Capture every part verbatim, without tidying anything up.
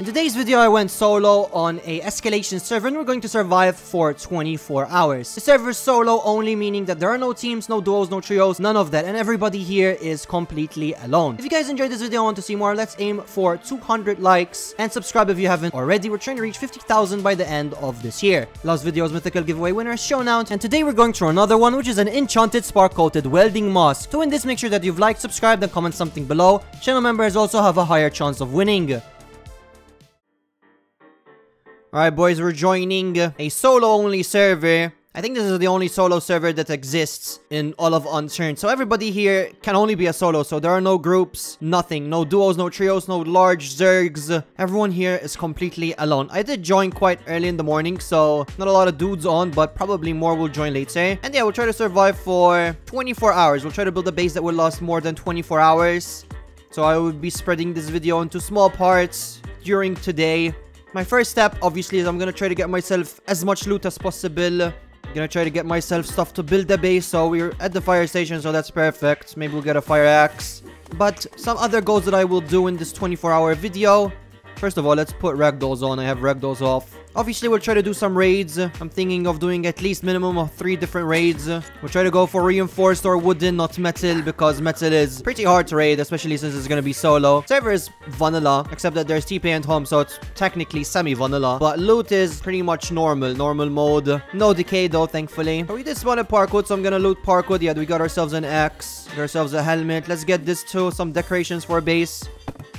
In today's video, I went solo on a Escalation server and we're going to survive for twenty-four hours. The server is solo only, meaning that there are no teams, no duos, no trios, none of that, and everybody here is completely alone. If you guys enjoyed this video and want to see more, let's aim for two hundred likes and subscribe if you haven't already. We're trying to reach fifty thousand by the end of this year. Last video's mythical giveaway winner is shown out, and today we're going through another one, which is an enchanted spark-coated welding mask. To win this, make sure that you've liked, subscribed, and comment something below. Channel members also have a higher chance of winning. Alright boys, we're joining a solo-only server. I think this is the only solo server that exists in all of Unturned. So everybody here can only be a solo, so there are no groups, nothing. No duos, no trios, no large zergs. Everyone here is completely alone. I did join quite early in the morning, so not a lot of dudes on, but probably more will join later. And yeah, we'll try to survive for twenty-four hours. We'll try to build a base that will last more than twenty-four hours. So I will be spreading this video into small parts during today. My first step, obviously, is I'm gonna try to get myself as much loot as possible. I'm gonna try to get myself stuff to build a base, so we're at the fire station, so that's perfect. Maybe we'll get a fire axe. But some other goals that I will do in this twenty-four hour video. First of all, let's put ragdolls on. I have ragdolls off. Obviously, we'll try to do some raids. I'm thinking of doing at least minimum of three different raids. We'll try to go for reinforced or wooden, not metal, because metal is pretty hard to raid, especially since it's gonna be solo. Server is vanilla, except that there's T P and home, so it's technically semi-vanilla. But loot is pretty much normal, normal mode. No decay though, thankfully. But we did spawn at Parkwood, so I'm gonna loot Parkwood. Yeah, we got ourselves an axe, got ourselves a helmet. Let's get this too, some decorations for a base.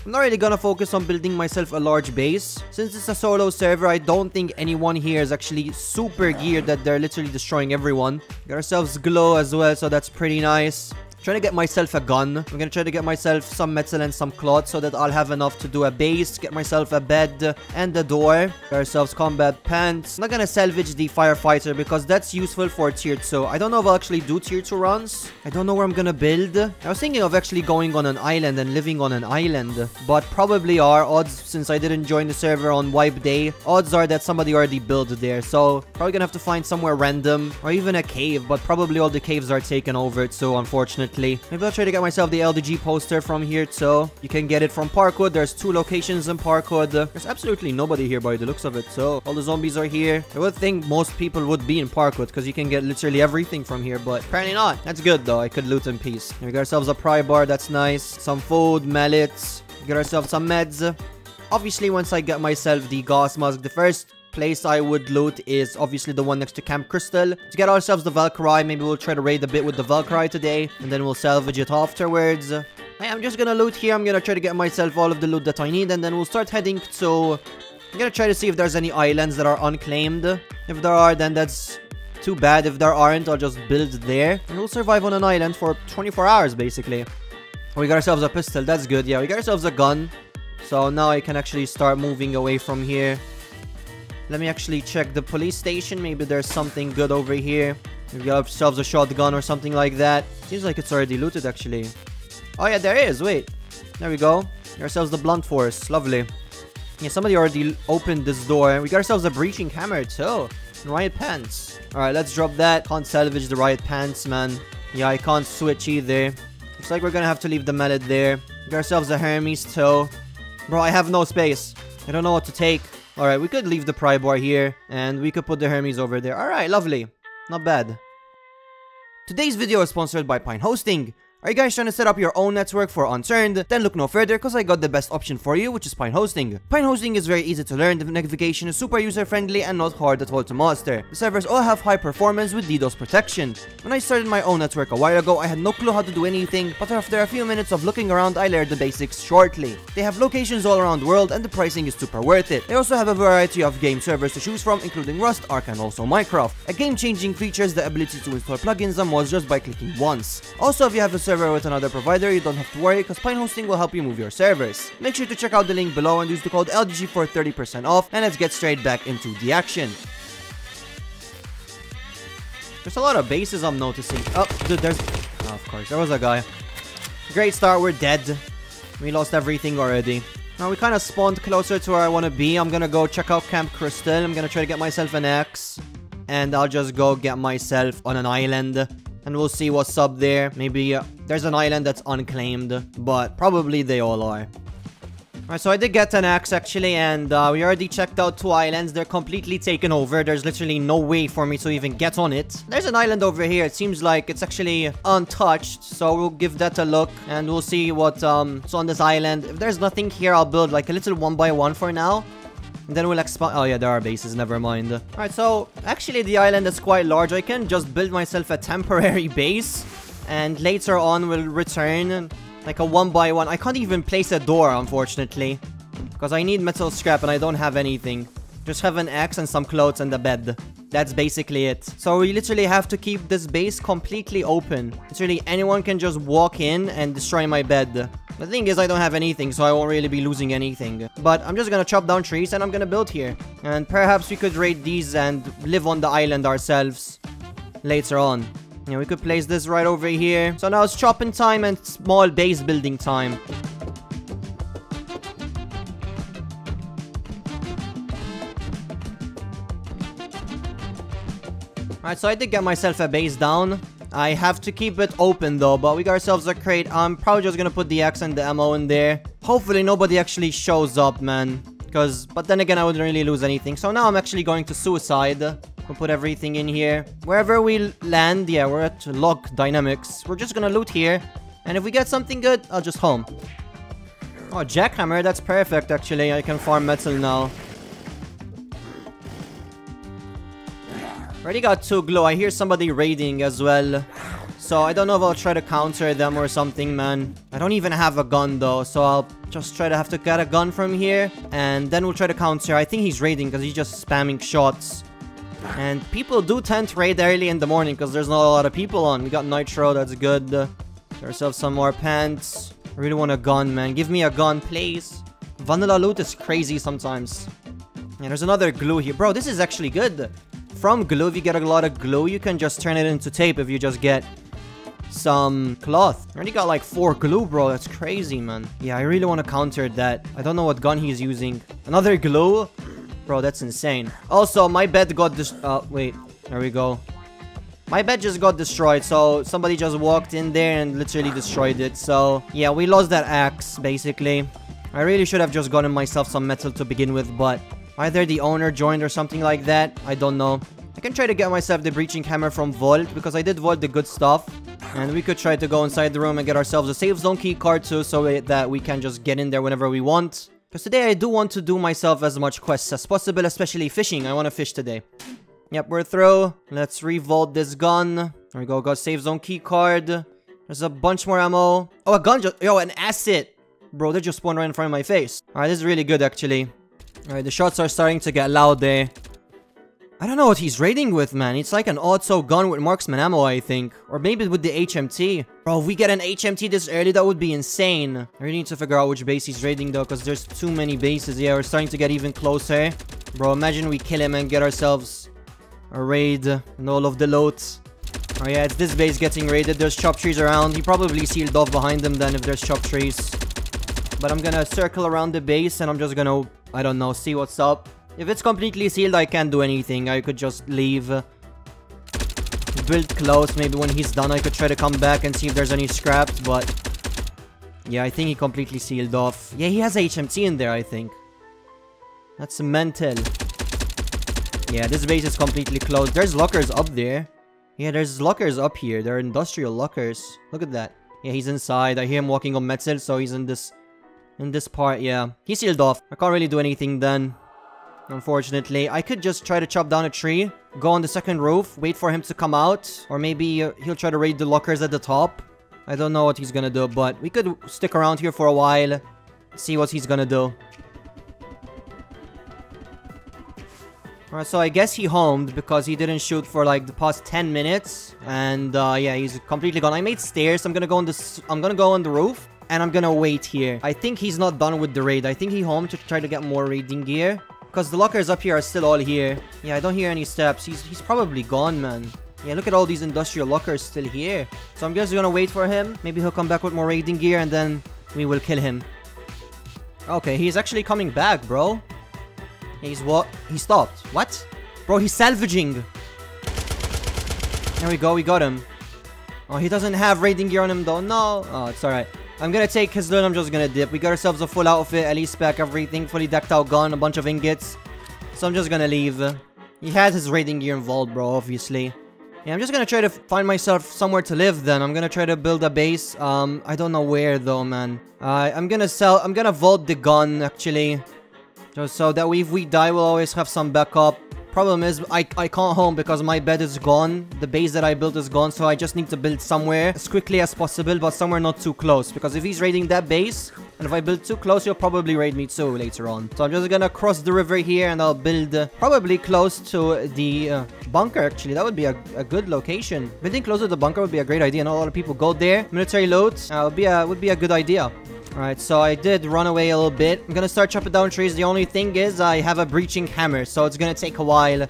I'm not really gonna focus on building myself a large base. Since it's a solo server, I don't think anyone here is actually super geared that they're literally destroying everyone. Got ourselves glow as well, so that's pretty nice. I'm trying to get myself a gun. I'm gonna try to get myself some metal and some cloth so that I'll have enough to do a base, get myself a bed and a door. Got ourselves combat pants. I'm not gonna salvage the firefighter because that's useful for tier two. I don't know if I'll actually do tier two runs. I don't know where I'm gonna build. I was thinking of actually going on an island and living on an island, but probably are odds, since I didn't join the server on wipe day, odds are that somebody already built there. So probably gonna have to find somewhere random or even a cave, but probably all the caves are taken over too, unfortunately. Maybe I'll try to get myself the L D G poster from here too. You can get it from Parkwood. There's two locations in Parkwood. There's absolutely nobody here by the looks of it, so all the zombies are here. I would think most people would be in Parkwood because you can get literally everything from here, but apparently not. That's good though. I could loot in peace. We got ourselves a pry bar. That's nice. Some food, mallets. We got ourselves some meds. Obviously, once I get myself the gas mask, the first place I would loot is obviously the one next to Camp Crystal. To get ourselves the Valkyrie, maybe we'll try to raid a bit with the Valkyrie today, and then we'll salvage it afterwards. Hey, I'm just gonna loot here. I'm gonna try to get myself all of the loot that I need, and then we'll start heading to... I'm gonna try to see if there's any islands that are unclaimed. If there are, then that's too bad. If there aren't, I'll just build there. And we'll survive on an island for twenty-four hours, basically. We got ourselves a pistol. That's good. Yeah, we got ourselves a gun. So now I can actually start moving away from here. Let me actually check the police station. Maybe there's something good over here. We've got ourselves a shotgun or something like that. Seems like it's already looted, actually. Oh, yeah, there is. Wait. There we go. Got ourselves the blunt force. Lovely. Yeah, somebody already opened this door. We got ourselves a breaching hammer, too. And riot pants. All right, let's drop that. Can't salvage the riot pants, man. Yeah, I can't switch either. Looks like we're gonna have to leave the mallet there. We got ourselves a Hermes, too. Bro, I have no space. I don't know what to take. Alright, we could leave the pry bar here, and we could put the Hermes over there. Alright, lovely. Not bad. Today's video is sponsored by Pine Hosting. Are you guys trying to set up your own network for Unturned? Then look no further, because I got the best option for you, which is Pine Hosting. Pine Hosting is very easy to learn, the navigation is super user-friendly and not hard at all to master. The servers all have high performance with DDoS protection. When I started my own network a while ago, I had no clue how to do anything, but after a few minutes of looking around, I learned the basics shortly. They have locations all around the world, and the pricing is super worth it. They also have a variety of game servers to choose from, including Rust, Ark, and also Minecraft. A game-changing feature is the ability to install plugins and mods just by clicking once. Also, if you have a server with another provider, you don't have to worry because Pine Hosting will help you move your servers. Make sure to check out the link below and use the code L D G for thirty percent off, and let's get straight back into the action. There's a lot of bases I'm noticing. Oh, dude, there's... Oh, of course, there was a guy. Great start, we're dead. We lost everything already. Now we kind of spawned closer to where I want to be. I'm gonna go check out Camp Crystal. I'm gonna try to get myself an axe, and I'll just go get myself on an island. And we'll see what's up there. Maybe uh, there's an island that's unclaimed, but probably they all are. Alright, so I did get an axe, actually, and uh, we already checked out two islands. They're completely taken over. There's literally no way for me to even get on it. There's an island over here. It seems like it's actually untouched, so we'll give that a look, and we'll see what's um, on this island. If there's nothing here, I'll build, like, a little one by one for now. And then we'll expand. Oh yeah, there are bases, never mind. Alright, so actually the island is quite large. I can just build myself a temporary base, and later on we'll return like a one by one. I can't even place a door, unfortunately, because I need metal scrap and I don't have anything. Just have an axe and some clothes and a bed. That's basically it. So we literally have to keep this base completely open. Literally anyone can just walk in and destroy my bed. The thing is, I don't have anything, so I won't really be losing anything. But I'm just gonna chop down trees and I'm gonna build here. And perhaps we could raid these and live on the island ourselves later on. Yeah, we could place this right over here. So now it's chopping time and small base building time. Alright, so I did get myself a base down. I have to keep it open though, but we got ourselves a crate. I'm probably just gonna put the axe and the ammo in there. Hopefully nobody actually shows up, man. Because, but then again, I wouldn't really lose anything. So now I'm actually going to suicide. We'll put everything in here. Wherever we land, yeah, we're at Log Dynamics. We're just gonna loot here. And if we get something good, I'll just home. Oh, jackhammer, that's perfect actually. I can farm metal now. Already got two glow. I hear somebody raiding as well. So I don't know if I'll try to counter them or something, man. I don't even have a gun though, so I'll just try to have to get a gun from here. And then we'll try to counter. I think he's raiding because he's just spamming shots. And people do tend to raid early in the morning because there's not a lot of people on. We got nitro, that's good. Get ourselves some more pants. I really want a gun, man. Give me a gun, please. Vanilla loot is crazy sometimes. Yeah, there's another glue here. Bro, this is actually good. From glue, if you get a lot of glue, you can just turn it into tape if you just get some cloth. I already got like four glue, bro. That's crazy, man. Yeah, I really want to counter that. I don't know what gun he's using. Another glue? Bro, that's insane. Also, my bed got this. Uh, wait. There we go. My bed just got destroyed, so somebody just walked in there and literally destroyed it. So, yeah, we lost that axe, basically. I really should have just gotten myself some metal to begin with, but either the owner joined or something like that. I don't know. I can try to get myself the breaching hammer from Vault, because I did Vault the good stuff. And we could try to go inside the room and get ourselves a save zone key card too, so that we can just get in there whenever we want. Because today I do want to do myself as much quests as possible, especially fishing. I want to fish today. Yep, we're through. Let's re-vault this gun. There we go, got save zone key card. There's a bunch more ammo. Oh, a gun just- Yo, an asset! Bro, they just spawned right in front of my face. Alright, this is really good actually. Alright, the shots are starting to get loud there. I don't know what he's raiding with, man. It's like an auto gun with marksman ammo, I think. Or maybe with the H M T. Bro, if we get an H M T this early, that would be insane. I really need to figure out which base he's raiding, though, because there's too many bases. Yeah, we're starting to get even closer. Bro, imagine we kill him and get ourselves a raid and all of the loot. Oh, yeah, it's this base getting raided. There's chopped trees around. He probably sealed off behind him, then, if there's chopped trees. But I'm gonna circle around the base, and I'm just gonna... I don't know, see what's up. If it's completely sealed, I can't do anything. I could just leave. Build close. Maybe when he's done, I could try to come back and see if there's any scraps, but... yeah, I think he completely sealed off. Yeah, he has H M T in there, I think. That's mental. Yeah, this base is completely closed. There's lockers up there. Yeah, there's lockers up here. They're industrial lockers. Look at that. Yeah, he's inside. I hear him walking on metal, so he's in this... in this part, yeah. He sealed off. I can't really do anything then, unfortunately. I could just try to chop down a tree, go on the second roof, wait for him to come out, or maybe uh, he'll try to raid the lockers at the top. I don't know what he's gonna do, but we could stick around here for a while, see what he's gonna do. Alright, so I guess he homed because he didn't shoot for like the past ten minutes, and uh, yeah, he's completely gone. I made stairs. I'm gonna go on the I'm gonna go on the roof. And I'm gonna wait here. I think he's not done with the raid. I think he homed to try to get more raiding gear. Because the lockers up here are still all here. Yeah, I don't hear any steps. He's, he's probably gone, man. Yeah, look at all these industrial lockers still here. So I'm just gonna wait for him. Maybe he'll come back with more raiding gear and then we will kill him. Okay, he's actually coming back, bro. He's what? He stopped. What? Bro, he's salvaging. There we go, we got him. Oh, he doesn't have raiding gear on him though. No. Oh, it's alright. I'm gonna take his loot. I'm just gonna dip. We got ourselves a full outfit, elite spec, everything, fully decked out gun, a bunch of ingots. So I'm just gonna leave. He has his raiding gear involved, bro, obviously. Yeah, I'm just gonna try to find myself somewhere to live then. I'm gonna try to build a base. Um, I don't know where though, man. Uh, I'm gonna sell- I'm gonna vault the gun, actually. Just so that we, if we die, we'll always have some backup. Problem is, I, I can't home because my bed is gone. The base that I built is gone, so I just need to build somewhere as quickly as possible, but somewhere not too close. Because if he's raiding that base, and if I build too close, he'll probably raid me too later on. So I'm just gonna cross the river here, and I'll build uh, probably close to the uh, bunker, actually. That would be a, a good location. Building close to the bunker would be a great idea. Not a lot of people go there. Military loot uh, would, be a, would be a good idea. Alright, so I did run away a little bit. I'm gonna start chopping down trees. The only thing is I have a breaching hammer, so it's gonna take a while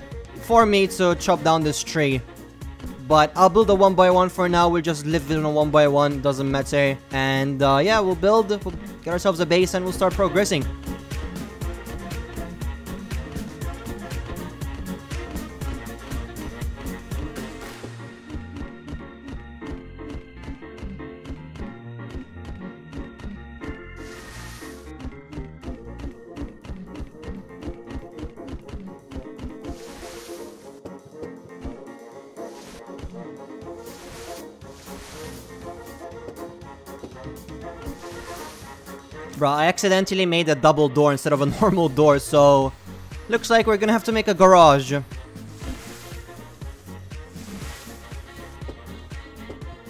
for me to chop down this tree. But I'll build a one by one for now. We'll just live in a one by one, doesn't matter. And uh, yeah, we'll build, we'll get ourselves a base and we'll start progressing. Bro, I accidentally made a double door instead of a normal door, so looks like we're gonna have to make a garage.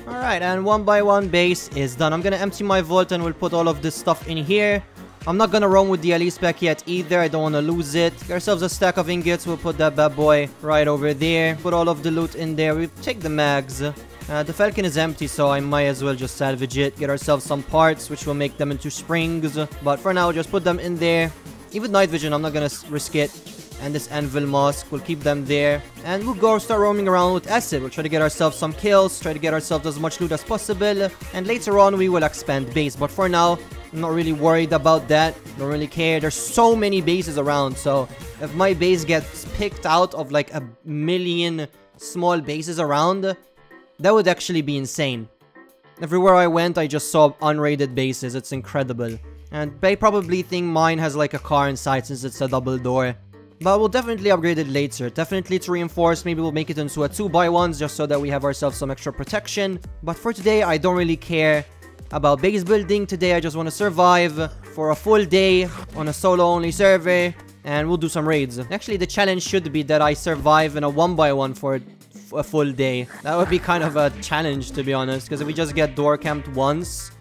Alright, and one by one base is done. I'm gonna empty my vault and we'll put all of this stuff in here. I'm not gonna roam with the elite spec yet either, I don't wanna lose it. Get ourselves a stack of ingots, we'll put that bad boy right over there. Put all of the loot in there, we take the mags. Uh, the Falcon is empty, so I might as well just salvage it. Get ourselves some parts, which will make them into springs. But for now, just put them in there. Even night vision, I'm not gonna risk it. And this anvil mask, we'll keep them there. And we'll go start roaming around with acid. We'll try to get ourselves some kills, try to get ourselves as much loot as possible. And later on, we will expand base. But for now, I'm not really worried about that. Don't really care. There's so many bases around, so if my base gets picked out of like a million small bases around, that would actually be insane. Everywhere I went, I just saw unraided bases. It's incredible. And they probably think mine has like a car inside since it's a double door. But we'll definitely upgrade it later. Definitely to reinforce. Maybe we'll make it into a two by one just so that we have ourselves some extra protection. But for today, I don't really care about base building. Today, I just want to survive for a full day on a solo-only server. And we'll do some raids. Actually, the challenge should be that I survive in a one by one for a full day. That would be kind of a challenge, to be honest, because if we just get door camped once,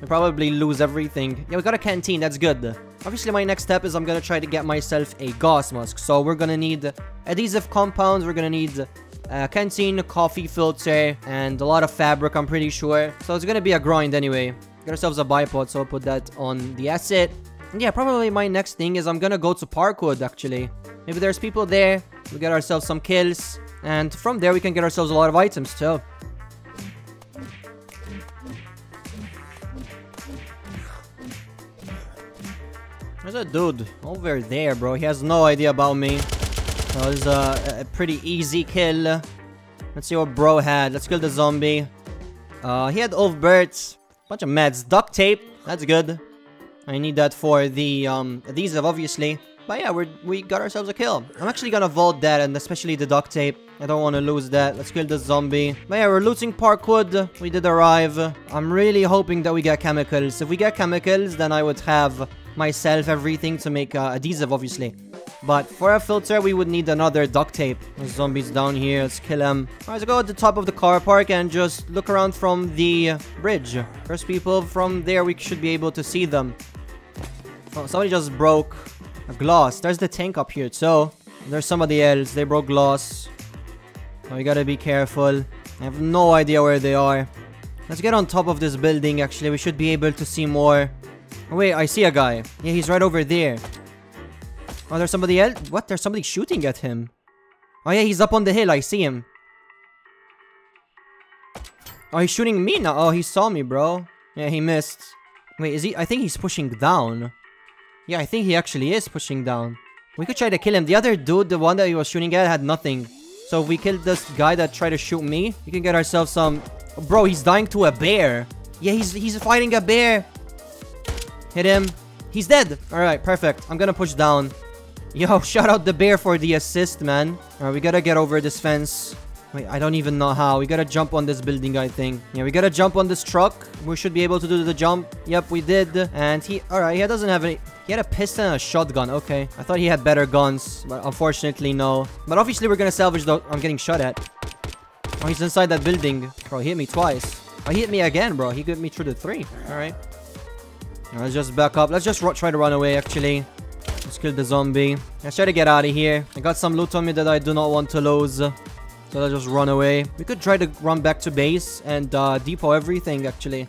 we probably lose everything. Yeah, we got a canteen, that's good. Obviously, my next step is I'm gonna try to get myself a gas mask. So we're gonna need adhesive compounds, we're gonna need a canteen, coffee filter, and a lot of fabric, I'm pretty sure. So it's gonna be a grind anyway. Get ourselves a bipod, so I'll put that on the asset. And yeah, probably my next thing is I'm gonna go to Parkwood, actually. Maybe there's people there, we get ourselves some kills. And from there, we can get ourselves a lot of items, too. There's a dude over there, bro. He has no idea about me. That was a, a pretty easy kill. Let's see what bro had. Let's kill the zombie. Uh, he had off-birds. Bunch of meds. Duct tape. That's good. I need that for the um, adhesive, obviously. But yeah, we're, we got ourselves a kill. I'm actually gonna vault that, and especially the duct tape. I don't want to lose that. Let's kill the zombie. But yeah, we're looting Parkwood. We did arrive. I'm really hoping that we get chemicals. If we get chemicals, then I would have myself everything to make uh, adhesive, obviously. But for a filter, we would need another duct tape. There's zombies down here. Let's kill them. All right, let's go at the top of the car park and just look around from the bridge. First people from there, we should be able to see them. Oh, somebody just broke a glass. There's the tank up here, so there's somebody else. They broke glass. So we gotta be careful. I have no idea where they are. Let's get on top of this building, actually. We should be able to see more. Oh, wait, I see a guy. Yeah, he's right over there. Oh, there's somebody else? What? There's somebody shooting at him. Oh, yeah, he's up on the hill. I see him. Oh, he's shooting me now. Oh, he saw me, bro. Yeah, he missed. Wait, is he? I think he's pushing down. Yeah, I think he actually is pushing down. We could try to kill him. The other dude, the one that he was shooting at, had nothing. So if we kill this guy that tried to shoot me, we can get ourselves some... Bro, he's dying to a bear. Yeah, he's he's fighting a bear. Hit him. He's dead. All right, perfect. I'm gonna push down. Yo, shout out the bear for the assist, man. All right, we gotta get over this fence. Wait, I don't even know how. We gotta jump on this building, I think. Yeah, we gotta jump on this truck. We should be able to do the jump. Yep, we did. And he... Alright, he doesn't have any... He had a pistol and a shotgun. Okay. I thought he had better guns. But unfortunately, no. But obviously, we're gonna salvage the... I'm getting shot at. Oh, he's inside that building. Bro, he hit me twice. Oh, he hit me again, bro. He got me through the three. Alright. Let's just back up. Let's just try to run away, actually. Let's kill the zombie. Let's try to get out of here. I got some loot on me that I do not want to lose. So let's just run away. We could try to run back to base and uh, depot everything, actually.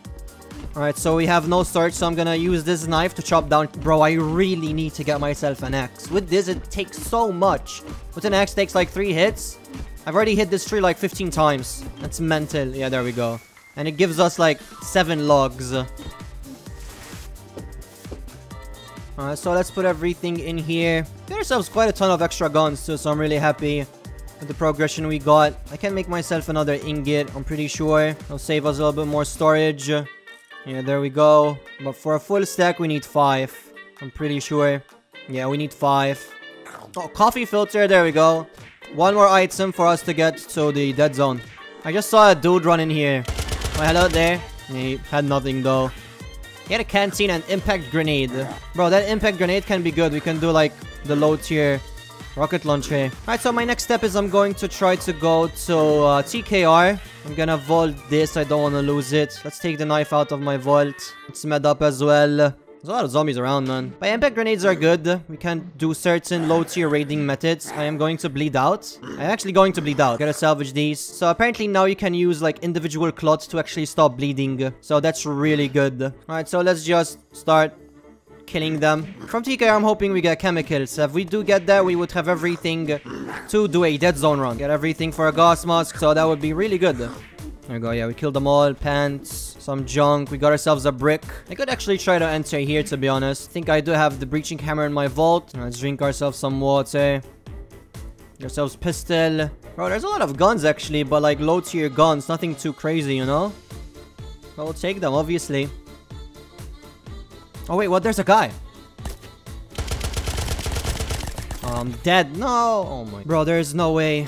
Alright, so we have no search, so I'm gonna use this knife to chop down. Bro, I really need to get myself an axe. With this, it takes so much. With an axe, takes like three hits. I've already hit this tree like fifteen times. That's mental. Yeah, there we go. And it gives us like seven logs. Alright, so let's put everything in here. We got ourselves quite a ton of extra guns too, so I'm really happy with the progression we got. I can make myself another ingot, I'm pretty sure. It'll save us a little bit more storage. Yeah, there we go. But for a full stack, we need five. I'm pretty sure. Yeah, we need five. Oh, coffee filter, there we go. One more item for us to get to the dead zone. I just saw a dude run in here. Oh, hello there. He had nothing though. He had a canteen and impact grenade. Bro, that impact grenade can be good. We can do like the low tier. Rocket launcher. Alright, so my next step is I'm going to try to go to uh, T K R. I'm gonna vault this. I don't want to lose it. Let's take the knife out of my vault. It's med up as well. There's a lot of zombies around, man. But impact grenades are good. We can do certain low-tier raiding methods. I am going to bleed out. I'm actually going to bleed out. Gotta salvage these. So apparently now you can use like individual clots to actually stop bleeding. So that's really good. Alright, so let's just start killing them. From T K R, I'm hoping we get chemicals. If we do get that, we would have everything to do a dead zone run. Get everything for a gas mask, so that would be really good. There we go, yeah, we killed them all. Pants, some junk. We got ourselves a brick. I could actually try to enter here, to be honest. I think I do have the breaching hammer in my vault. Let's drink ourselves some water. Get ourselves pistol. Bro, there's a lot of guns, actually, but like low-tier guns. Nothing too crazy, you know? But we'll take them, obviously. Oh wait, what? There's a guy. Oh, I'm dead. No. Oh my. Bro, there's no way.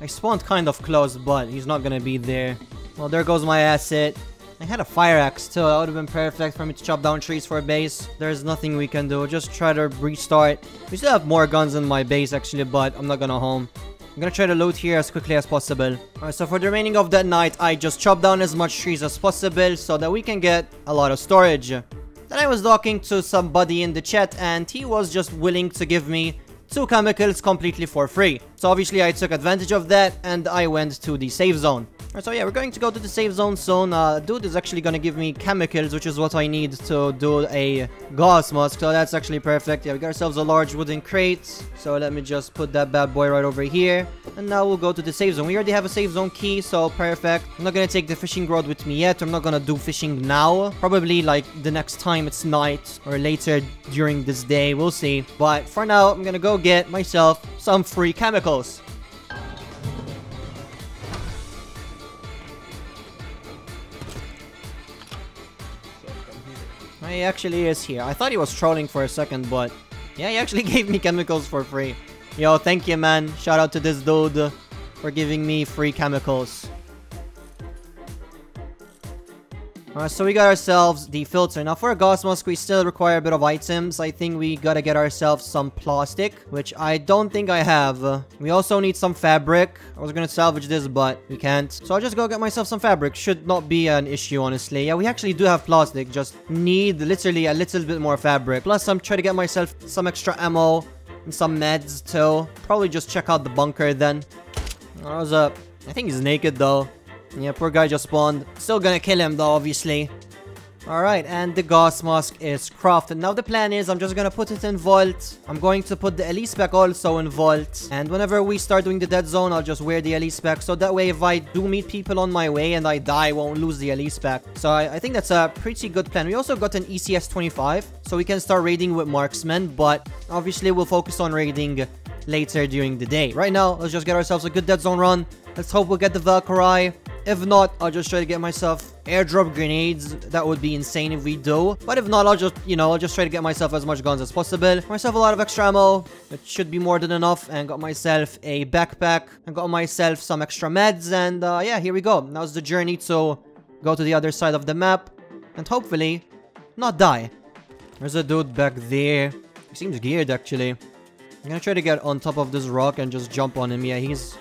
I spawned kind of close, but he's not gonna be there. Well, there goes my asset. I had a fire axe too. That would have been perfect for me to chop down trees for a base. There's nothing we can do. Just try to restart. We still have more guns in my base actually, but I'm not gonna home. I'm gonna try to loot here as quickly as possible. Alright, so for the remaining of that night, I just chop down as much trees as possible so that we can get a lot of storage. Then I was talking to somebody in the chat and he was just willing to give me two chemicals completely for free. So obviously I took advantage of that and I went to the safe zone. So yeah, we're going to go to the safe zone soon. Uh, dude is actually going to give me chemicals, which is what I need to do a gas mask. So that's actually perfect. Yeah, we got ourselves a large wooden crate. So let me just put that bad boy right over here. And now we'll go to the safe zone. We already have a safe zone key, so perfect. I'm not going to take the fishing rod with me yet. I'm not going to do fishing now. Probably like the next time it's night or later during this day. We'll see. But for now, I'm going to go get myself some free chemicals. He actually is here. I thought he was trolling for a second, but yeah, he actually gave me chemicals for free. Yo, thank you, man. Shout out to this dude for giving me free chemicals. Alright, so we got ourselves the filter. Now, for a gas mask, we still require a bit of items. I think we gotta get ourselves some plastic, which I don't think I have. We also need some fabric. I was gonna salvage this, but we can't. So I'll just go get myself some fabric. Should not be an issue, honestly. Yeah, we actually do have plastic. Just need, literally, a little bit more fabric. Plus, I'm trying to get myself some extra ammo and some meds, too. Probably just check out the bunker, then. I was up. I think he's naked, though. Yeah, poor guy just spawned. Still gonna kill him though, obviously. Alright, and the gas mask is crafted. Now the plan is I'm just gonna put it in vault. I'm going to put the Elise pack also in vault. And whenever we start doing the dead zone, I'll just wear the Elise pack. So that way if I do meet people on my way and I die, I won't lose the Elise pack. So I, I think that's a pretty good plan. We also got an E C S twenty-five. So we can start raiding with marksmen. But obviously we'll focus on raiding later during the day. Right now, let's just get ourselves a good dead zone run. Let's hope we'll get the Valkyrie. If not, I'll just try to get myself airdrop grenades. That would be insane if we do. But if not, I'll just, you know, I'll just try to get myself as much guns as possible. Myself a lot of extra ammo. It should be more than enough. And got myself a backpack. And got myself some extra meds. And uh, yeah, here we go. Now's the journey to go to the other side of the map. And hopefully, not die. There's a dude back there. He seems geared, actually. I'm gonna try to get on top of this rock and just jump on him. Yeah, he's...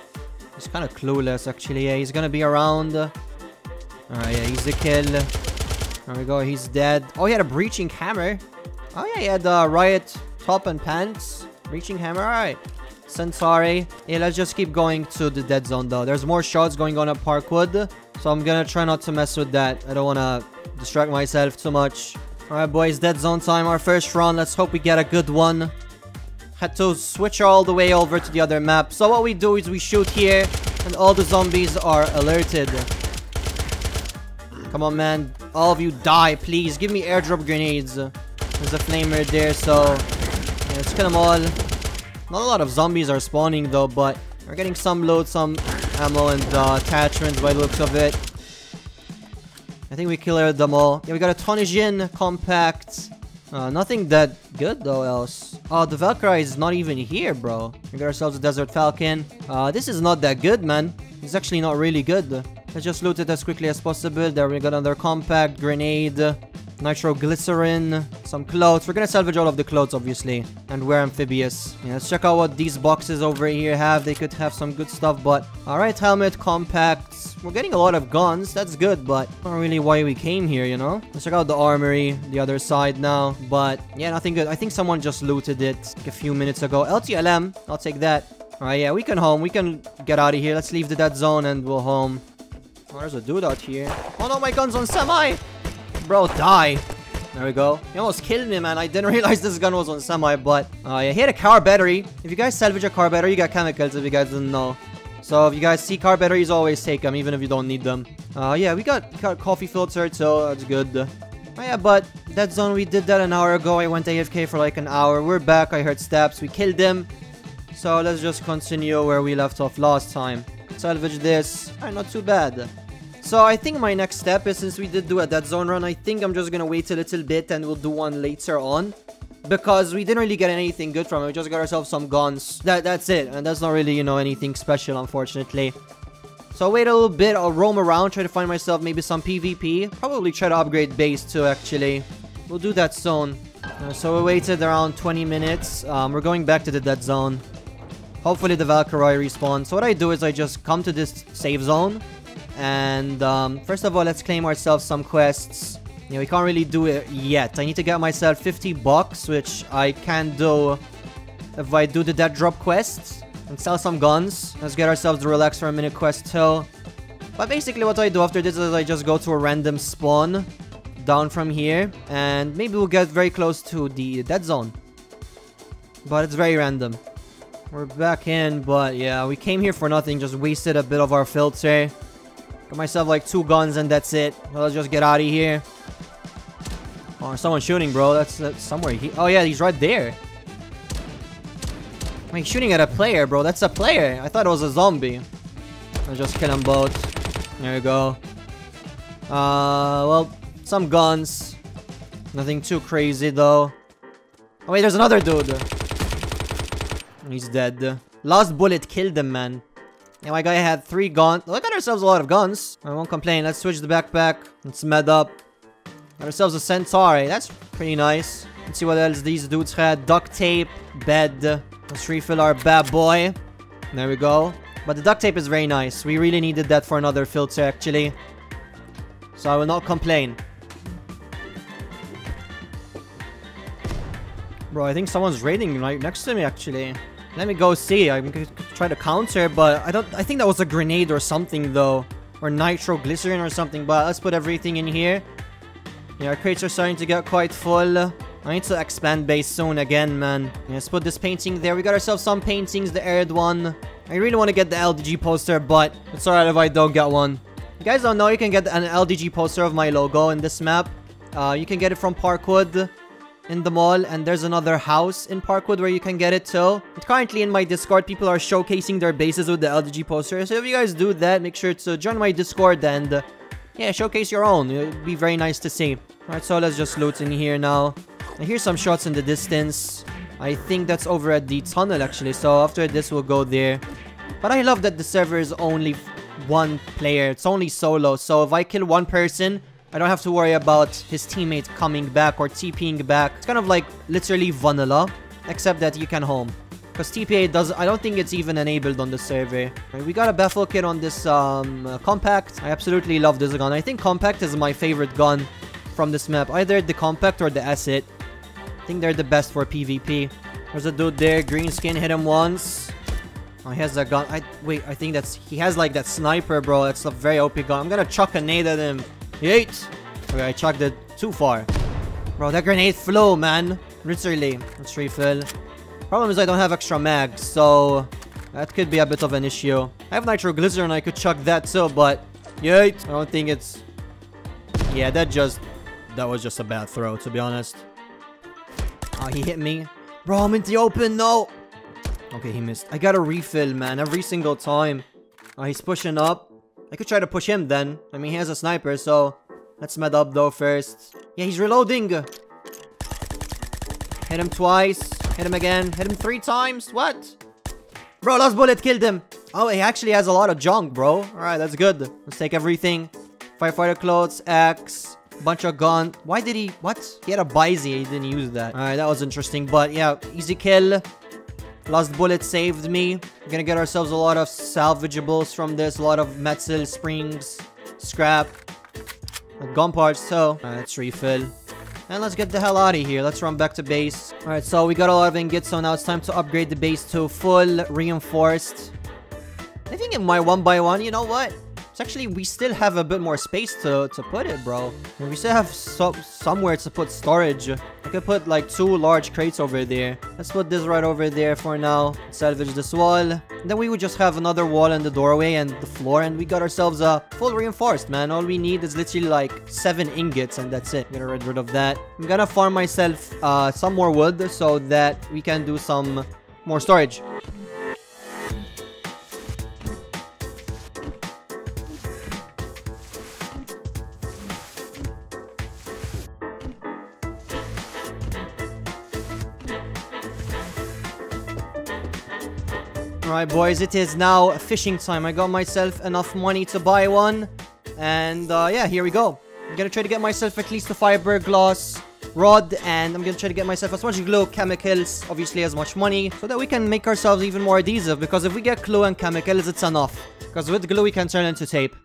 He's kind of clueless, actually. Yeah, he's gonna be around. Alright, yeah, he's the kill. There we go, he's dead. Oh, he had a breaching hammer. Oh, yeah, he had the riot top and pants. Breaching hammer, alright. Centauri. Yeah, let's just keep going to the dead zone, though. There's more shots going on at Parkwood. So I'm gonna try not to mess with that. I don't wanna distract myself too much. Alright, boys, dead zone time. Our first run. Let's hope we get a good one. Had to switch all the way over to the other map. So what we do is we shoot here and all the zombies are alerted. Come on, man. All of you die, please. Give me airdrop grenades. There's a flamer there, so yeah, let's kill them all. Not a lot of zombies are spawning though, but we're getting some loot, some ammo and uh, attachments by the looks of it. I think we killed them all. Yeah, we got a Tunisian compact. Uh, nothing that good though else. Oh, the Valkyrie is not even here, bro. We got ourselves a Desert Falcon. Uh, this is not that good, man. It's actually not really good. Let's just loot it as quickly as possible. There we got another compact, grenade, nitroglycerin, some clothes. We're gonna salvage all of the clothes, obviously. And wear amphibious. Yeah, let's check out what these boxes over here have. They could have some good stuff, but... Alright, helmet, compacts. We're getting a lot of guns. That's good, but... Not really why we came here, you know? Let's check out the armory, the other side now. But, yeah, nothing good. I think someone just looted it like a few minutes ago. L T L M, I'll take that. Alright, yeah, we can home. We can get out of here. Let's leave the dead zone and we'll home. Oh, there's a dude out here. Oh no, my gun's on semi! Bro, die. There we go. He almost killed me, man. I didn't realize this gun was on semi, but... Uh, yeah, he had a car battery. If you guys salvage a car battery, you got chemicals, if you guys didn't know. So, if you guys see car batteries, always take them, even if you don't need them. Uh, yeah, we got, got coffee filter, so that's good. Oh, yeah, but... That zone, we did that an hour ago. I went A F K for like an hour. We're back. I heard steps. We killed him. So, let's just continue where we left off last time. Salvage this. Alright, not too bad. So I think my next step is, since we did do a dead zone run, I think I'm just gonna wait a little bit and we'll do one later on. Because we didn't really get anything good from it, we just got ourselves some guns. That, that's it, and that's not really, you know, anything special, unfortunately. So I'll wait a little bit, I'll roam around, try to find myself maybe some PvP. Probably try to upgrade base too, actually. We'll do that soon. Uh, so we waited around twenty minutes, um, we're going back to the dead zone. Hopefully the Valkyrie respawns. So what I do is I just come to this save zone. And um, first of all, let's claim ourselves some quests. Yeah, we can't really do it yet. I need to get myself fifty bucks, which I can do if I do the dead drop quest and sell some guns. Let's get ourselves the relax for a minute quest too. But basically what I do after this is I just go to a random spawn down from here, and maybe we'll get very close to the dead zone. But it's very random. We're back in, but yeah, we came here for nothing, just wasted a bit of our filter. Got myself like two guns and that's it. Let's just get out of here. Oh, someone's shooting, bro. That's, that's somewhere. He oh, yeah, he's right there. Wait, he's shooting at a player, bro. That's a player. I thought it was a zombie. I'll just kill them both. There we go. Uh, well, some guns. Nothing too crazy, though. Oh, wait, there's another dude. He's dead. Last bullet killed him, man. Yeah, my guy had three guns. Well, I got ourselves a lot of guns. I won't complain. Let's switch the backpack. Let's med up. Got ourselves a Centauri. That's pretty nice. Let's see what else these dudes had. Duct tape, bed. Let's refill our bad boy. There we go. But the duct tape is very nice. We really needed that for another filter, actually. So I will not complain. Bro, I think someone's raiding right next to me, actually. Let me go see. I'm gonna try to counter, but I don't. I think that was a grenade or something, though. Or nitroglycerin or something, but let's put everything in here. Yeah, our crates are starting to get quite full. I need to expand base soon again, man. Yeah, let's put this painting there. We got ourselves some paintings, the aired one. I really want to get the L D G poster, but it's alright if I don't get one. You guys don't know, you can get an L D G poster of my logo in this map. Uh, you can get it from Parkwood. in the mall, and there's another house in Parkwood where you can get it too. And currently in my Discord, people are showcasing their bases with the L D G poster, so if you guys do that, make sure to join my Discord and uh, yeah, showcase your own. It'd be very nice to see. Alright, so let's just loot in here now. And here's some shots in the distance. I think that's over at the tunnel actually, so after this we'll go there. But I love that the server is only one player, it's only solo, so if I kill one person, I don't have to worry about his teammate coming back or TPing back. It's kind of like literally vanilla, except that you can home. Because T P A does, I don't think it's even enabled on the server. Right, we got a baffle kit on this um, uh, compact. I absolutely love this gun. I think compact is my favorite gun from this map. Either the compact or the asset. I think they're the best for PvP. There's a dude there, green skin, hit him once. Oh, he has a gun. I, wait, I think that's, he has like that sniper, bro. That's a very O P gun. I'm gonna chuck a nade at him. Yeet! Okay, I chucked it too far. Bro, that grenade flew, man. Literally. Let's refill. Problem is I don't have extra mags, so that could be a bit of an issue. I have nitroglycerin, I could chuck that too, but yeet! I don't think it's... Yeah, that just... That was just a bad throw, to be honest. Oh, he hit me. Bro, I'm in the open, no! Okay, he missed. I gotta refill, man, every single time. Oh, he's pushing up. I could try to push him then. I mean, he has a sniper, so... Let's med up though first. Yeah, he's reloading! Hit him twice. Hit him again. Hit him three times. What? Bro, last bullet killed him. Oh, he actually has a lot of junk, bro. Alright, that's good. Let's take everything. Firefighter clothes, axe, bunch of gun. Why did he... What? He had a Bizy. He didn't use that. Alright, that was interesting. But yeah, easy kill. Last bullet saved me. We're gonna get ourselves a lot of salvageables from this. A lot of metal, springs, scrap, gun parts, so... Alright, let's refill. And let's get the hell out of here. Let's run back to base. Alright, so we got a lot of ingots, so now it's time to upgrade the base to full reinforced. I think in my one by one, you know what? It's actually, we still have a bit more space to, to put it, bro. And we still have so, somewhere to put storage. I could put like two large crates over there. Let's put this right over there for now. Salvage this wall. And then we would just have another wall and the doorway and the floor. And we got ourselves a full reinforced, man. All we need is literally like seven ingots and that's it. I'm gonna get rid of that. I'm gonna farm myself uh, some more wood so that we can do some more storage. Alright boys, it is now fishing time. I got myself enough money to buy one. And uh, yeah, here we go. I'm gonna try to get myself at least a fiberglass rod. And I'm gonna try to get myself as much glue, chemicals, obviously as much money. So that we can make ourselves even more adhesive. Because if we get glue and chemicals, it's enough. Because with glue we can turn into tape.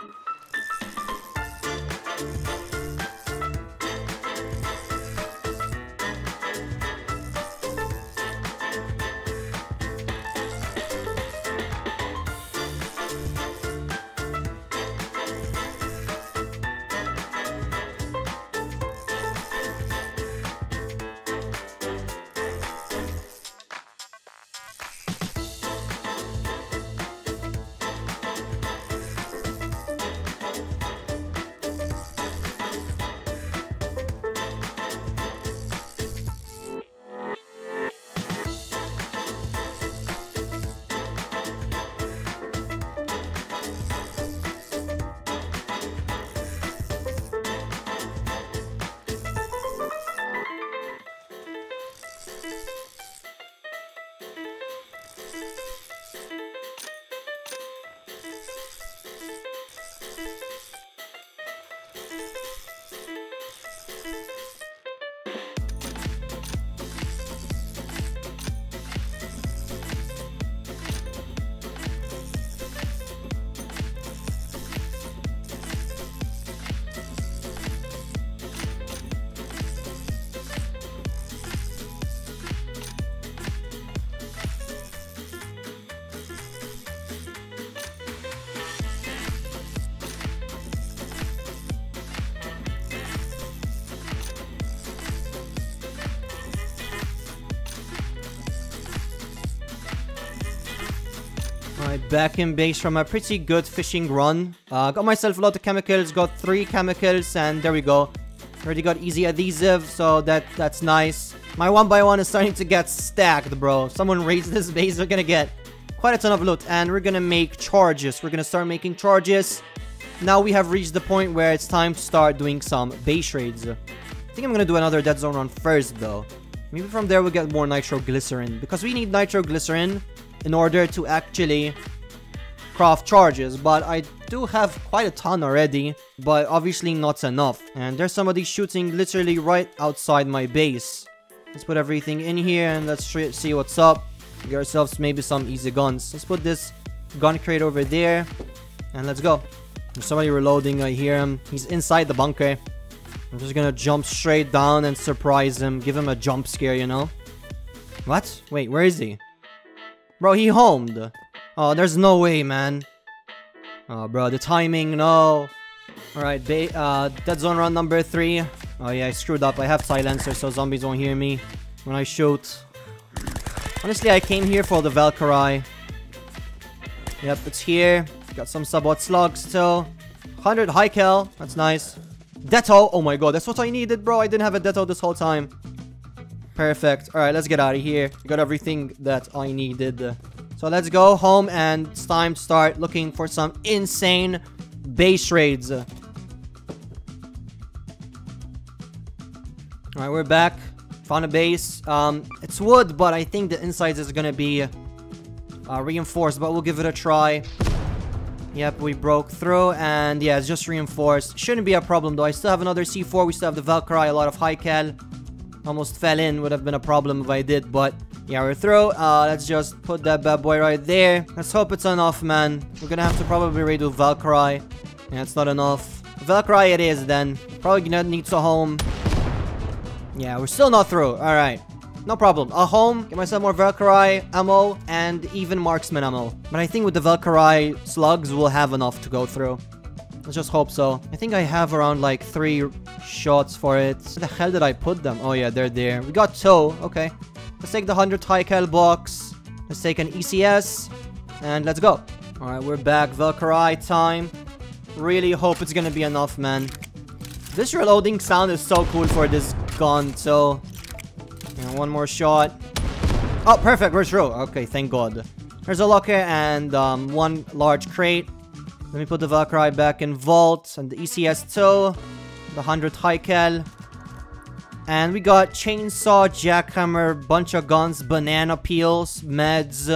Back in base from a pretty good fishing run. Uh, got myself a lot of chemicals, got three chemicals, and there we go. Already got easy adhesive, so that that's nice. My one by one is starting to get stacked, bro. If someone raids this base, they're gonna get quite a ton of loot. And we're gonna make charges. We're gonna start making charges. Now we have reached the point where it's time to start doing some base raids. I think I'm gonna do another dead zone run first, though. Maybe from there we'll get more nitroglycerin, because we need nitroglycerin in order to actually craft charges. But I do have quite a ton already, but obviously not enough. And there's somebody shooting literally right outside my base. Let's put everything in here and let's see what's up. Get ourselves maybe some easy guns. Let's put this gun crate over there and let's go. There's somebody reloading. I hear him. He's inside the bunker. I'm just gonna jump straight down and surprise him. Give him a jump scare, you know? What? Wait, where is he? Bro, he homed. Oh, there's no way, man. Oh, bro, the timing, no. Alright, ba uh, dead zone run number three. Oh yeah, I screwed up. I have silencer, so zombies won't hear me when I shoot. Honestly, I came here for the Valkyrie. Yep, it's here. Got some subot slugs still. one hundred high cal, that's nice. Deto! Oh my god, that's what I needed, bro. I didn't have a Deto this whole time. Perfect. Alright, let's get out of here. Got everything that I needed. So let's go home, and it's time to start looking for some insane base raids. Alright, we're back. Found a base. Um, it's wood, but I think the insides is gonna be uh, reinforced, but we'll give it a try. Yep, we broke through, and yeah, it's just reinforced. Shouldn't be a problem, though. I still have another C four. We still have the Valkyrie, a lot of high cal. Almost fell in. Would have been a problem if I did, but yeah, we're through. Uh, let's just put that bad boy right there. Let's hope it's enough, man. We're gonna have to probably redo Valkyrie. Yeah, it's not enough. Valkyrie it is, then. Probably gonna need to home. Yeah, we're still not through. Alright. No problem. I'll home, get myself more Valkyrie ammo, and even marksman ammo. But I think with the Valkyrie slugs, we'll have enough to go through. Let's just hope so. I think I have around like three shots for it. Where the hell did I put them? Oh yeah, they're there. We got two. Okay. Let's take the one hundred high cal box. Let's take an E C S. And let's go. Alright, we're back. Valkyrie time. Really hope it's gonna be enough, man. This reloading sound is so cool for this gun, so... And one more shot. Oh, perfect. We're through. Okay, thank God. There's a locker and um, one large crate. Let me put the Valkyrie back in vault. And the E C S two. The one hundred high cal. And we got chainsaw, jackhammer, bunch of guns, banana peels, meds,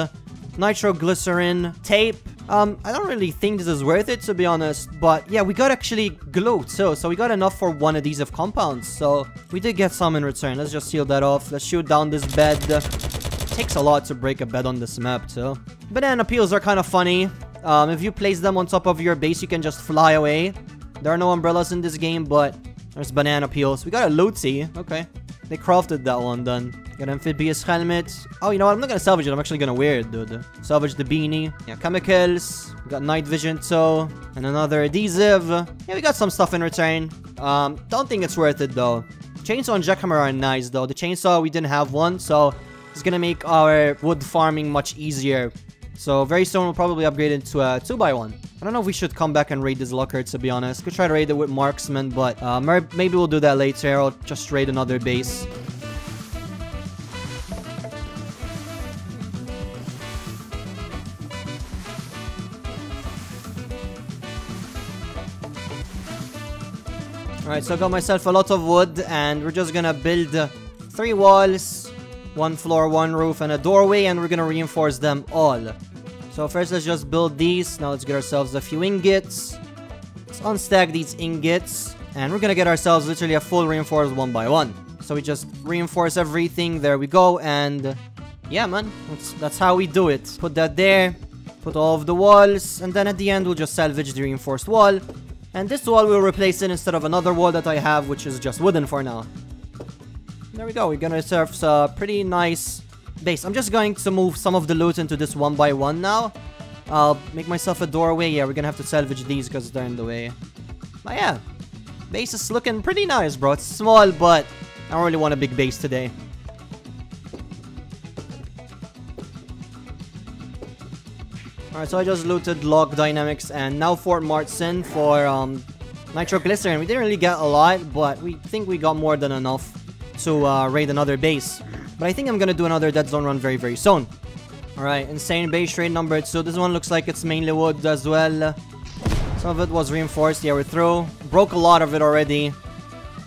nitroglycerin, tape. Um, I don't really think this is worth it, to be honest. But yeah, we got actually glue too. So we got enough for one adhesive compounds. So we did get some in return. Let's just seal that off. Let's shoot down this bed. It takes a lot to break a bed on this map too. Banana peels are kind of funny. Um, if you place them on top of your base, you can just fly away. There are no umbrellas in this game, but there's banana peels. We got a lootsie. Okay. They crafted that one then. Got amphibious helmet. Oh, you know what? I'm not gonna salvage it. I'm actually gonna wear it, dude. Salvage the beanie. Yeah, chemicals. We got night vision, so. And another adhesive. Yeah, we got some stuff in return. Um, don't think it's worth it, though. Chainsaw and jackhammer are nice, though. The chainsaw, we didn't have one, so it's gonna make our wood farming much easier. So, very soon, we'll probably upgrade into a two by one. I don't know if we should come back and raid this locker, to be honest. Could try to raid it with marksman, but uh, maybe we'll do that later. I'll just raid another base. Alright, so I got myself a lot of wood, and we're just gonna build uh, three walls, one floor, one roof, and a doorway, and we're gonna reinforce them all. So first, let's just build these. Now let's get ourselves a few ingots. Let's unstack these ingots, and we're gonna get ourselves literally a full reinforced one by one. So we just reinforce everything. There we go, and uh, yeah, man, that's, that's how we do it. Put that there, put all of the walls, and then at the end, we'll just salvage the reinforced wall. And this wall will replace it instead of another wall that I have, which is just wooden for now. There we go. We're gonna surf a pretty nice base. I'm just going to move some of the loot into this one by one now. I'll make myself a doorway. Yeah, we're gonna have to salvage these because they're in the way. But yeah, base is looking pretty nice, bro. It's small, but I don't really want a big base today. Alright, so I just looted Log Dynamics and now Fort Martin for um, nitroglycerin. We didn't really get a lot, but we think we got more than enough to uh, raid another base. But I think I'm gonna do another Dead Zone run very, very soon. Alright, insane base raid number two. This one looks like it's mainly wood as well. Some of it was reinforced. Yeah, we're through. Broke a lot of it already.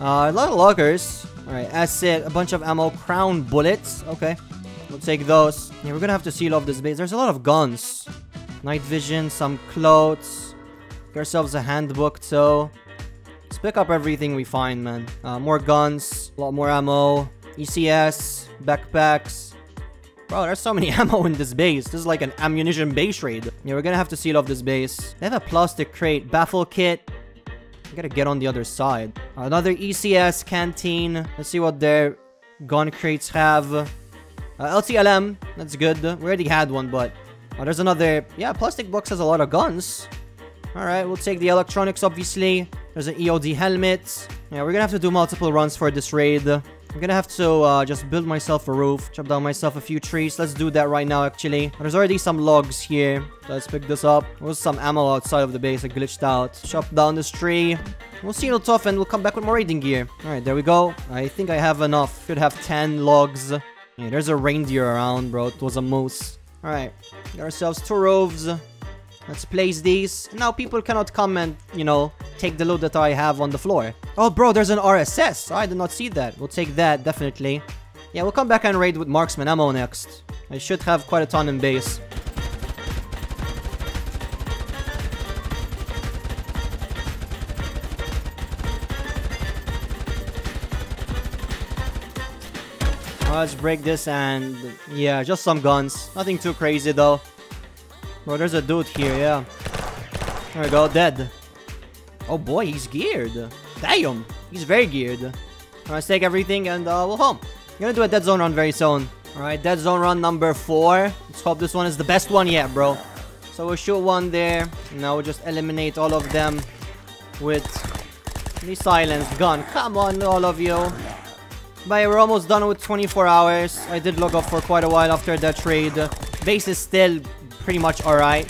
Uh, a lot of lockers. Alright, that's it. A bunch of ammo. Crown bullets. Okay, we'll take those. Yeah, we're gonna have to seal off this base. There's a lot of guns. Night vision, some clothes. Get ourselves a handbook, so let's pick up everything we find, man. Uh, more guns, a lot more ammo, E C S, backpacks. Bro, there's so many ammo in this base. This is like an ammunition base raid. Yeah, we're gonna have to seal off this base. They have a plastic crate, baffle kit. We gotta get on the other side. Another E C S, canteen. Let's see what their gun crates have. Uh, L T L M, that's good. We already had one, but... Oh, there's another... Yeah, plastic box has a lot of guns. Alright, we'll take the electronics, obviously. There's an E O D helmet. Yeah, we're gonna have to do multiple runs for this raid. I'm gonna have to uh, just build myself a roof, chop down myself a few trees. Let's do that right now, actually. There's already some logs here. Let's pick this up. There was some ammo outside of the base that glitched out. Chop down this tree. We'll seal it off and we'll come back with more raiding gear. Alright, there we go. I think I have enough. Should have ten logs. Yeah, there's a reindeer around, bro. It was a moose. Alright, got ourselves two roofs. Let's place these. Now people cannot come and, you know, take the loot that I have on the floor. Oh, bro, there's an R S S. I did not see that. We'll take that, definitely. Yeah, we'll come back and raid with marksman ammo next. I should have quite a ton in base. Let's break this and... Yeah, just some guns. Nothing too crazy, though. Bro, there's a dude here, yeah. There we go, dead. Oh boy, he's geared. Damn, he's very geared. Alright, let's take everything and uh, we'll home. I'm gonna do a dead zone run very soon. Alright, dead zone run number four. Let's hope this one is the best one yet, bro. So we'll shoot one there. Now we'll just eliminate all of them with the silenced gun. Come on, all of you. But we're almost done with twenty-four hours. I did log off for quite a while after that trade. Base is still... pretty much alright.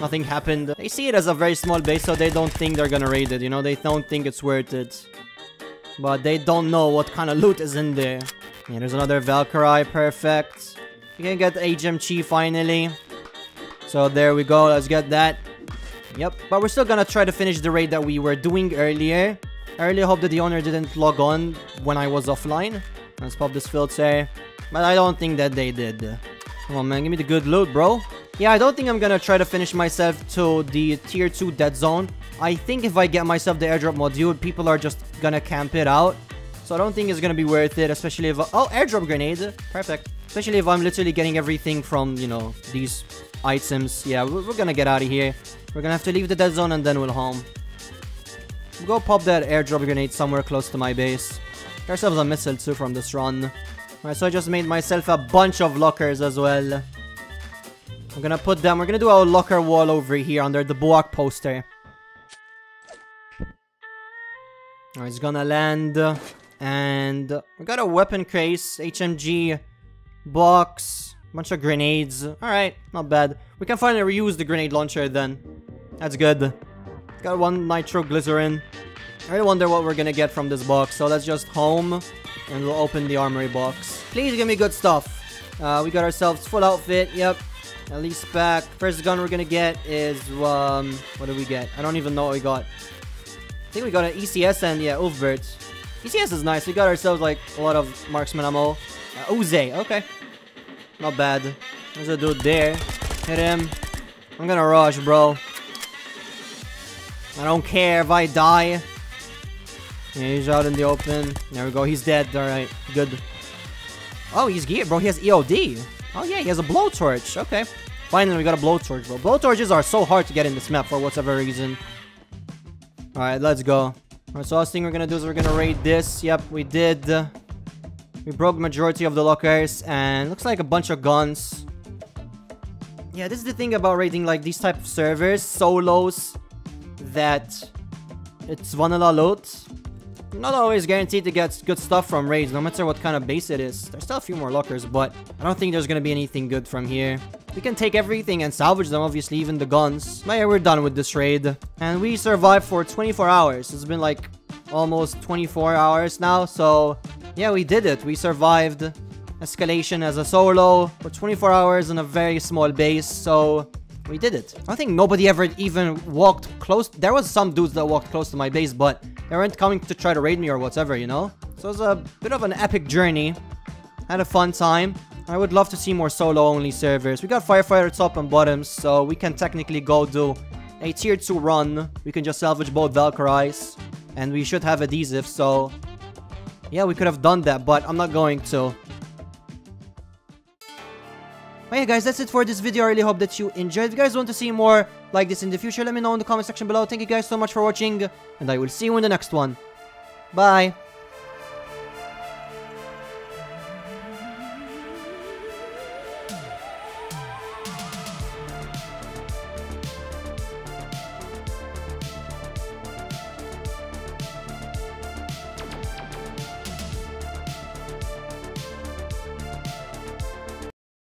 Nothing happened. They see it as a very small base, so they don't think they're gonna raid it, you know? They don't think it's worth it. But they don't know what kind of loot is in there. Yeah, there's another Valkyrie. Perfect. You can get H M G finally. So there we go. Let's get that. Yep. But we're still gonna try to finish the raid that we were doing earlier. I really hope that the owner didn't log on when I was offline. Let's pop this filter. But I don't think that they did. Come on, man. Give me the good loot, bro. Yeah, I don't think I'm gonna try to finish myself to the tier two dead zone. I think if I get myself the airdrop module, people are just gonna camp it out. So I don't think it's gonna be worth it, especially if... I oh, airdrop grenade. Perfect. Especially if I'm literally getting everything from, you know, these items. Yeah, we're, we're gonna get out of here. We're gonna have to leave the dead zone and then we'll home. We'll go pop that airdrop grenade somewhere close to my base. Get ourselves a missile too from this run. Alright, so I just made myself a bunch of lockers as well. I'm gonna put them, we're gonna do our locker wall over here under the Buak poster. Alright, it's gonna land. And we got a weapon case, H M G, box, bunch of grenades. Alright, not bad. We can finally reuse the grenade launcher then. That's good. Got one nitroglycerin. I really wonder what we're gonna get from this box, so let's just home and we'll open the armory box. Please give me good stuff. Uh, we got ourselves full outfit, yep. At least back. First gun we're gonna get is, um, what did we get? I don't even know what we got. I think we got an E C S and, yeah, Uvbert. E C S is nice. We got ourselves, like, a lot of marksman ammo. Uh, Uze, okay. Not bad. There's a dude there. Hit him. I'm gonna rush, bro. I don't care if I die. Yeah, he's out in the open. There we go. He's dead. Alright, good. Oh, he's geared, bro. He has E O D. Oh yeah, he has a blowtorch. Okay. Finally, we got a blowtorch, bro. Blowtorches are so hard to get in this map for whatever reason. Alright, let's go. Alright, so last thing we're gonna do is we're gonna raid this. Yep, we did. We broke majority of the lockers and looks like a bunch of guns. Yeah, this is the thing about raiding like these type of servers, solos, that it's vanilla loot. Not always guaranteed to get good stuff from raids, no matter what kind of base it is. There's still a few more lockers, but I don't think there's gonna be anything good from here. We can take everything and salvage them, obviously, even the guns. But yeah, we're done with this raid. And we survived for twenty-four hours. It's been like almost twenty-four hours now. So yeah, we did it. We survived Escalation as a solo for twenty-four hours in a very small base. So we did it. I think nobody ever even walked close. There was some dudes that walked close to my base, but they weren't coming to try to raid me or whatever, you know? So it was a bit of an epic journey. Had a fun time. I would love to see more solo-only servers. We got firefighter top and bottoms, so we can technically go do a tier two run. We can just salvage both Valkyries, and we should have adhesive, so... yeah, we could have done that, but I'm not going to. Well, yeah, guys, that's it for this video. I really hope that you enjoyed. If you guys want to see more like this in the future, let me know in the comment section below. Thank you guys so much for watching, and I will see you in the next one. Bye!